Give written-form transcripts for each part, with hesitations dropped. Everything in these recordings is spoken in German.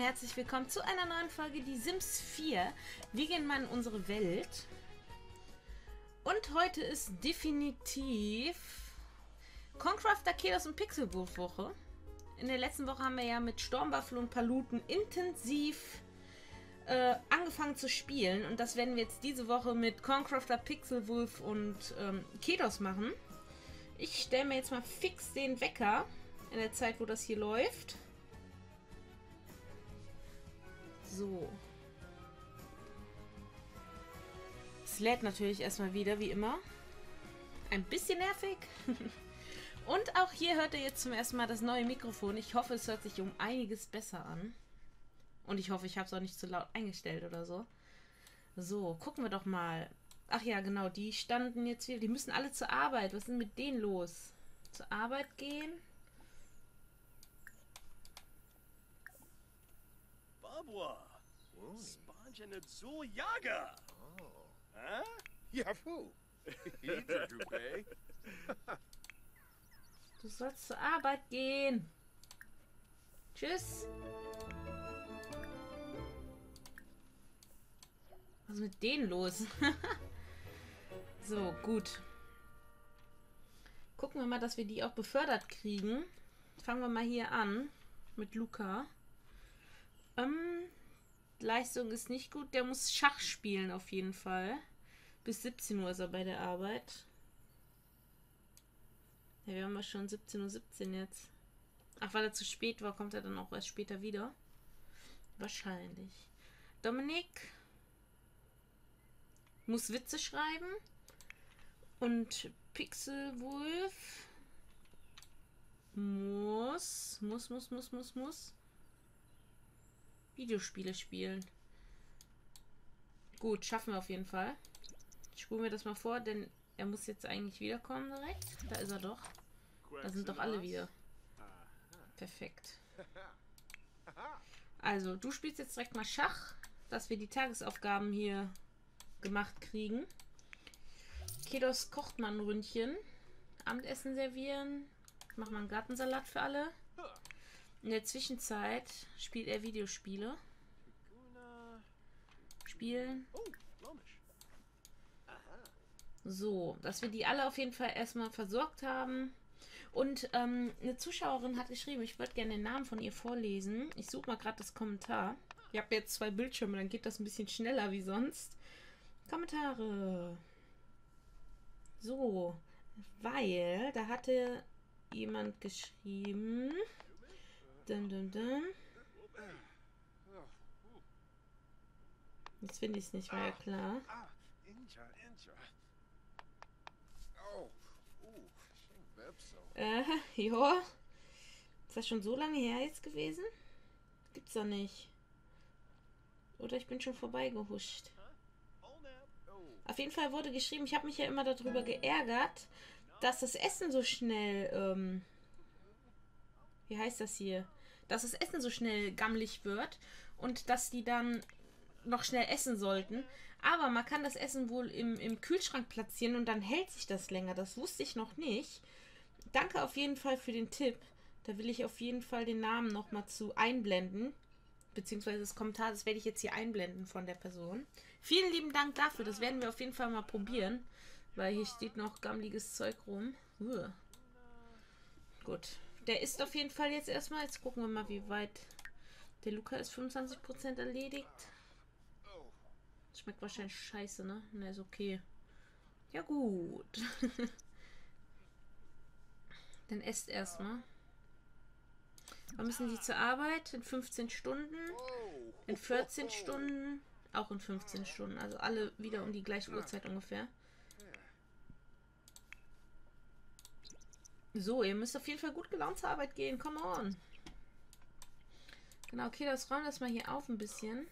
herzlich willkommen zu einer neuen Folge Die Sims 4. Wir gehen mal in unsere Welt. Und heute ist definitiv Concrafter, Kedos und Pxlwlf-Woche. In der letzten Woche haben wir ja mit Stormwuffle und Paluten intensiv angefangen zu spielen. Und das werden wir jetzt diese Woche mit Concrafter, Pxlwlf und Kedos machen. Ich stelle mir jetzt mal fix den Wecker in der Zeit, wo das hier läuft. So. Es lädt natürlich erstmal wieder, wie immer. Ein bisschen nervig. Und auch hier hört ihr jetzt zum ersten Mal das neue Mikrofon. Ich hoffe, es hört sich um einiges besser an. Und ich hoffe, ich habe es auch nicht zu laut eingestellt oder so. So, gucken wir doch mal. Ach ja, genau, die standen jetzt wieder. Die müssen alle zur Arbeit. Was ist denn mit denen los? Zur Arbeit gehen. Babua. Sponge and Azul Yaga. Hä? Jafu. Du sollst zur Arbeit gehen. Tschüss. Was ist mit denen los? So, gut. Gucken wir mal, dass wir die auch befördert kriegen. Fangen wir mal hier an mit Luca. Leistung ist nicht gut. Der muss Schach spielen auf jeden Fall. Bis 17 Uhr ist er bei der Arbeit. Ja, wir haben ja schon 17:17 Uhr jetzt. Ach, weil er zu spät war, kommt er dann auch erst später wieder. Wahrscheinlich. Dominik muss Witze schreiben. Und Pxlwlf muss Videospiele spielen. Gut, schaffen wir auf jeden Fall. Ich spule mir das mal vor, denn er muss jetzt eigentlich wiederkommen direkt. Da ist er doch. Da sind doch alle wieder. Perfekt. Also, du spielst jetzt direkt mal Schach, dass wir die Tagesaufgaben hier gemacht kriegen. Kedos kocht mal ein Ründchen. Abendessen servieren. Mach mal einen Gartensalat für alle. In der Zwischenzeit spielt er Videospiele. Spielen. So, dass wir die alle auf jeden Fall erstmal versorgt haben. Und eine Zuschauerin hat geschrieben, ich würde gerne den Namen von ihr vorlesen. Ich suche mal gerade das Kommentar. Ich habe jetzt zwei Bildschirme, dann geht das ein bisschen schneller wie sonst. Kommentare. So, weil da hatte jemand geschrieben. Jetzt finde ich es nicht mehr klar. Ja. Ist das schon so lange her jetzt gewesen? Gibt's doch nicht. Oder ich bin schon vorbeigehuscht. Auf jeden Fall wurde geschrieben, ich habe mich ja immer darüber geärgert, dass das Essen so schnell, wie heißt das hier? Dass das Essen so schnell gammelig wird und dass die dann noch schnell essen sollten. Aber man kann das Essen wohl im Kühlschrank platzieren und dann hält sich das länger. Das wusste ich noch nicht. Danke auf jeden Fall für den Tipp. Da will ich auf jeden Fall den Namen nochmal zu einblenden. Beziehungsweise das Kommentar, das werde ich jetzt hier einblenden von der Person. Vielen lieben Dank dafür. Das werden wir auf jeden Fall mal probieren. Weil hier steht noch gammeliges Zeug rum. Uah. Gut. Der ist auf jeden Fall jetzt erstmal. Jetzt gucken wir mal, wie weit... Der Luca ist 25% erledigt. Schmeckt wahrscheinlich scheiße, ne? Na, ist okay. Ja, gut. Dann esst erstmal. Wir müssen die zur Arbeit in 15 Stunden, in 14 Stunden, auch in 15 Stunden. Also alle wieder um die gleiche Uhrzeit ungefähr. So, ihr müsst auf jeden Fall gut gelaunt zur Arbeit gehen. Come on. Genau, okay, das räumen wir das mal hier auf ein bisschen.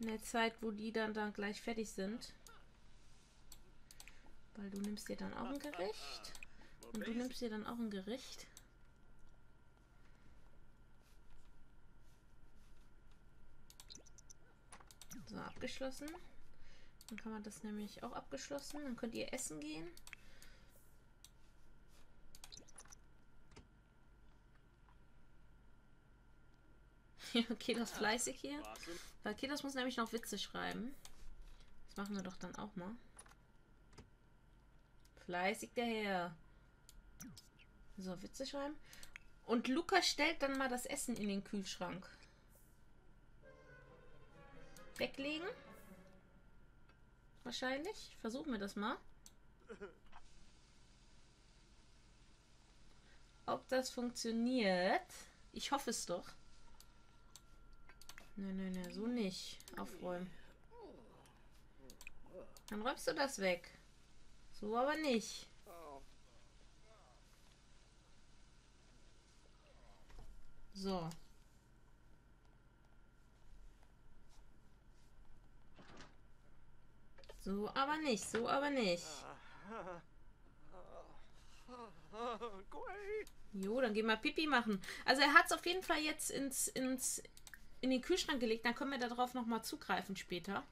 In der Zeit, wo die dann gleich fertig sind. Weil du nimmst dir dann auch ein Gericht. Und du nimmst dir dann auch ein Gericht. So, abgeschlossen. Dann kann man das nämlich auch abgeschlossen. Dann könnt ihr essen gehen. Kedos fleißig hier. Weil Kedos muss nämlich noch Witze schreiben. Das machen wir doch dann auch mal. Fleißig der Herr. So, Witze schreiben. Und Luca stellt dann mal das Essen in den Kühlschrank. Weglegen. Wahrscheinlich. Versuchen wir das mal. Ob das funktioniert? Ich hoffe es doch. Nein, nein, nein, so nicht. Aufräumen. Dann räumst du das weg. So aber nicht. So. So aber nicht, so aber nicht. Jo, dann gehen wir Pipi machen. Also er hat es auf jeden Fall jetzt in den Kühlschrank gelegt. Dann können wir darauf nochmal zugreifen später.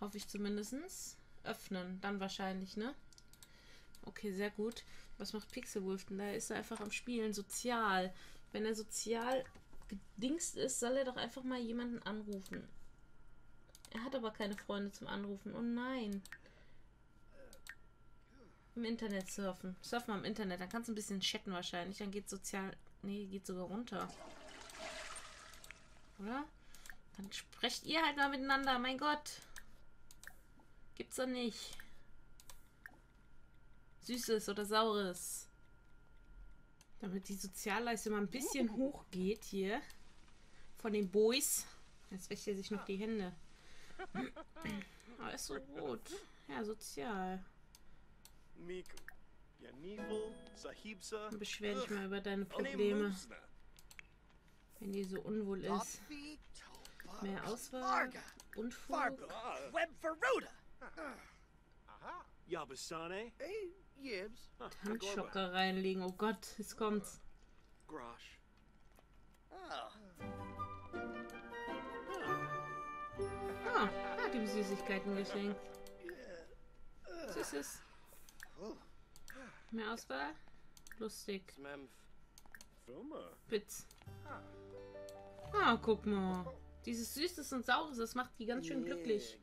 Hoffe ich zumindest. Öffnen, dann wahrscheinlich, ne? Okay, sehr gut. Was macht Pxlwlf denn? Da ist er einfach am Spielen. Sozial. Wenn er sozial gedingst ist, soll er doch einfach mal jemanden anrufen. Er hat aber keine Freunde zum Anrufen. Oh nein. Im Internet surfen. Surfen wir im Internet. Dann kannst du ein bisschen chatten wahrscheinlich. Dann geht sozial... Nee, geht sogar runter. Oder? Dann sprecht ihr halt mal miteinander. Mein Gott. Gibt's doch nicht. Süßes oder Saures. Damit die Sozialleistung mal ein bisschen hoch geht hier. Von den Boys. Jetzt wäscht er sich noch die Hände. Aber ist so rot. Ja, sozial. Dann beschwer dich mal über deine Probleme. Wenn die so unwohl ist. Mehr Auswahl. Unfug. Tanzschocker reinlegen. Oh Gott, es kommt. Ah, hat ihm Süßigkeiten geschenkt. Süßes. Mehr Auswahl? Lustig. Witz. Ah, guck mal. Dieses Süßes und Saures, das macht die ganz schön glücklich.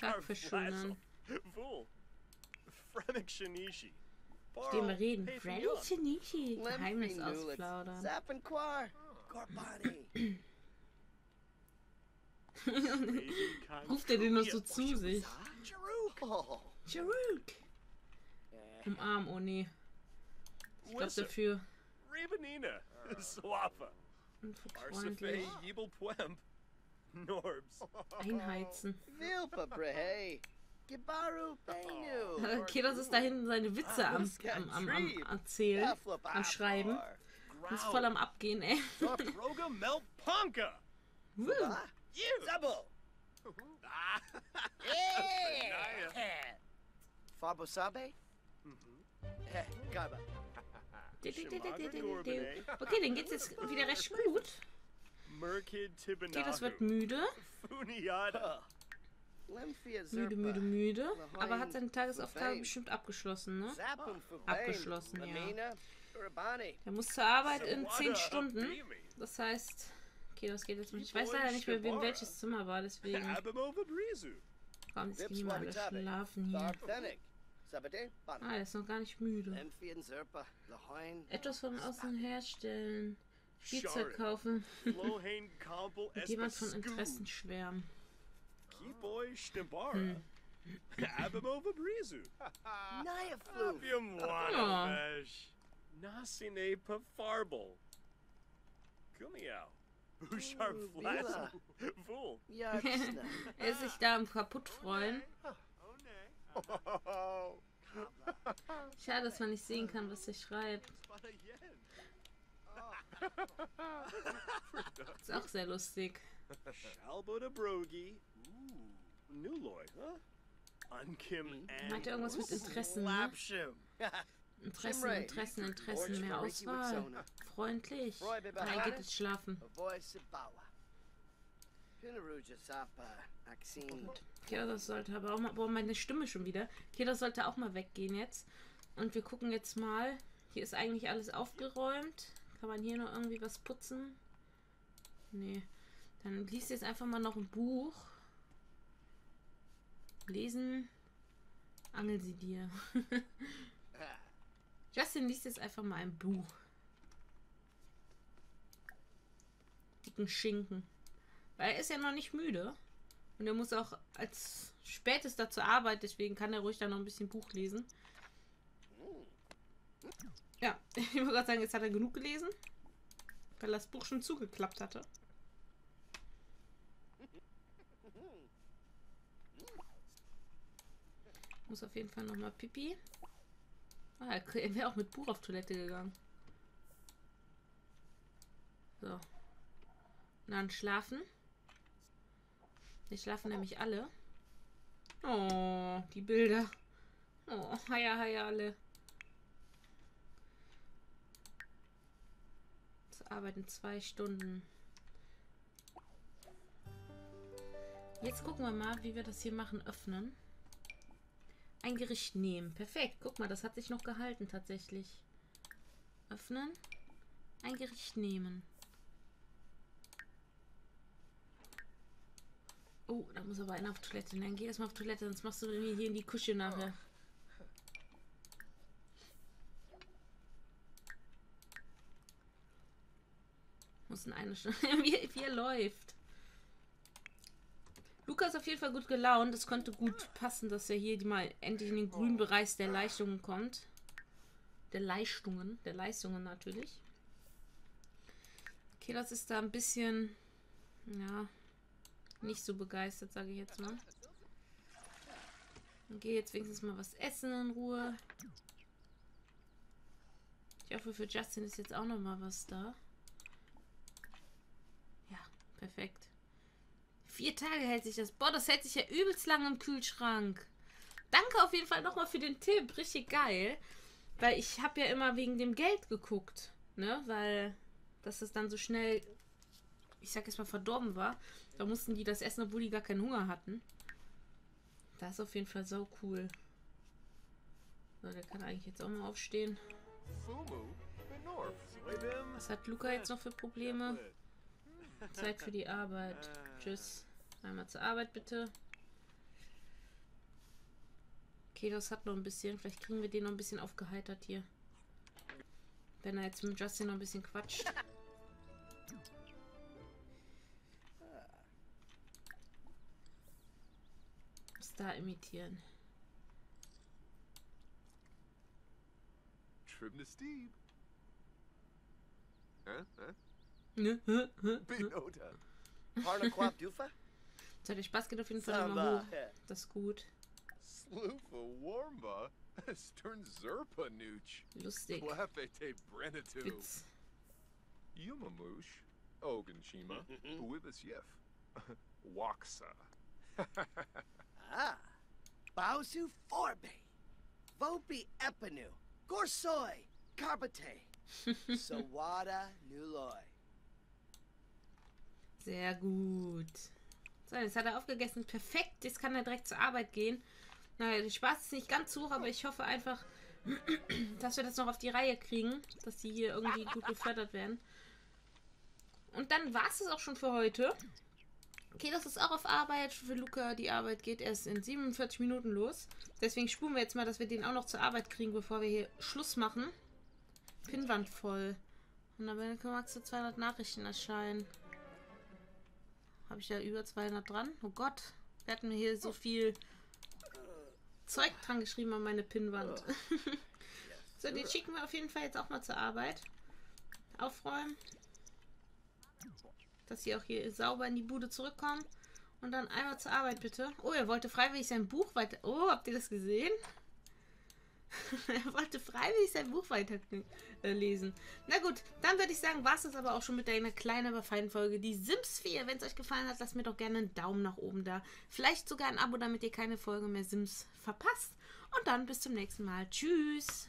Kackverschönern. Ich gehe mal reden. Geheimnis ausplaudern. Ruft er den noch so zu sich? Jeruk! Umarm, oh nee. Ich glaub dafür. Unfreundlich. Einheizen. Okay, das ist da hinten seine Witze am Erzählen, am Schreiben. Das ist voll am Abgehen, ey. Okay, denen geht's jetzt wieder recht gut. Okay, das wird müde. Müde, müde, müde. Aber hat seine Tagesaufgabe bestimmt abgeschlossen, ne? Abgeschlossen, ja. Der muss zur Arbeit in 10 Stunden. Das heißt... Okay, das geht jetzt nicht. Ich weiß leider nicht mehr, wem welches Zimmer war, deswegen... Komm, jetzt gehen wir alle schlafen hier. Ah, er ist noch gar nicht müde. Etwas von außen herstellen. Spielzeug kaufen. Mit jemand von Interessen schwärmen. Er ist sich da am kaputt freuen. Schade, dass man nicht sehen kann, was er schreibt. Ist auch sehr lustig. Hat er irgendwas mit Interessen, ne? Interessen, Interessen, Interessen, mehr Auswahl. Freundlich. Nein, geht jetzt schlafen. Gut. Kedos sollte aber auch mal... Boah, meine Stimme schon wieder. Kedos sollte auch mal weggehen jetzt. Und wir gucken jetzt mal. Hier ist eigentlich alles aufgeräumt. Kann man hier noch irgendwie was putzen? Nee. Dann liest jetzt einfach mal noch ein Buch. Lesen. Angel sie dir. Justin liest jetzt einfach mal ein Buch. Dicken Schinken. Weil er ist ja noch nicht müde. Und er muss auch als spätester zur Arbeit, deswegen kann er ruhig dann noch ein bisschen Buch lesen. Ja, ich würde gerade sagen, jetzt hat er genug gelesen, weil er das Buch schon zugeklappt hatte. Muss auf jeden Fall nochmal Pipi. Ah, er wäre auch mit Buch auf Toilette gegangen. So. Und dann schlafen. Die schlafen nämlich alle. Oh, die Bilder. Oh, heia, heia, alle. Zu arbeiten 2 Stunden. Jetzt gucken wir mal, wie wir das hier machen. Öffnen. Ein Gericht nehmen. Perfekt. Guck mal, das hat sich noch gehalten tatsächlich. Öffnen. Ein Gericht nehmen. Oh, da muss aber einer auf Toilette. Dann geh erstmal auf Toilette, sonst machst du mir hier in die Küche nachher. Muss in eine Stunde. Wie er läuft. Luca ist auf jeden Fall gut gelaunt. Das könnte gut passen, dass er hier mal endlich in den grünen Bereich der Leistungen kommt. Der Leistungen natürlich. Okay, das ist da ein bisschen, ja, nicht so begeistert, sage ich jetzt mal. Dann gehe jetzt wenigstens mal was essen in Ruhe. Ich hoffe, für Justin ist jetzt auch noch mal was da. Ja, perfekt. 4 Tage hält sich das. Boah, das hält sich ja übelst lange im Kühlschrank. Danke auf jeden Fall nochmal für den Tipp. Richtig geil. Weil ich habe ja immer wegen dem Geld geguckt. Ne? Weil dass es dann so schnell, ich sag jetzt mal, verdorben war. Da mussten die das essen, obwohl die gar keinen Hunger hatten. Das ist auf jeden Fall sau cool. So, der kann eigentlich jetzt auch mal aufstehen. Was hat Luca jetzt noch für Probleme? Zeit für die Arbeit. Tschüss. Einmal zur Arbeit, bitte. Kedos hat noch ein bisschen. Vielleicht kriegen wir den noch ein bisschen aufgeheitert hier. Wenn er jetzt mit Justin noch ein bisschen quatscht. Star imitieren. Das hat euch Spaß gemacht, auf jeden Fall nochmal hoch. Das ist gut. Lustig. Witz. Bausu Forbe. Vopi Epinu. Gorsoi. Karbate. Sawada Nuloi. Sehr gut. So, jetzt hat er aufgegessen. Perfekt. Jetzt kann er direkt zur Arbeit gehen. Naja, der Spaß ist nicht ganz hoch, aber ich hoffe einfach, dass wir das noch auf die Reihe kriegen. Dass die hier irgendwie gut gefördert werden. Und dann war es das auch schon für heute. Okay, das ist auch auf Arbeit. Für Luca, die Arbeit geht erst in 47 Minuten los. Deswegen spulen wir jetzt mal, dass wir den auch noch zur Arbeit kriegen, bevor wir hier Schluss machen. Pinnwand voll. Und dann können wir zu 200 Nachrichten erscheinen. Habe ich da über 200 dran? Oh Gott, wir hatten mir hier so viel Zeug dran geschrieben an meine Pinnwand. So, den schicken wir auf jeden Fall jetzt auch mal zur Arbeit. Aufräumen. Dass sie auch hier sauber in die Bude zurückkommen. Und dann einmal zur Arbeit, bitte. Oh, er wollte freiwillig sein Buch weiter... Oh, habt ihr das gesehen? Er wollte freiwillig sein Buch weiterlesen. Na gut, dann würde ich sagen, war es das aber auch schon mit einer kleinen, aber feinen Folge. Die Sims 4. Wenn es euch gefallen hat, lasst mir doch gerne einen Daumen nach oben da. Vielleicht sogar ein Abo, damit ihr keine Folge mehr Sims verpasst. Und dann bis zum nächsten Mal. Tschüss!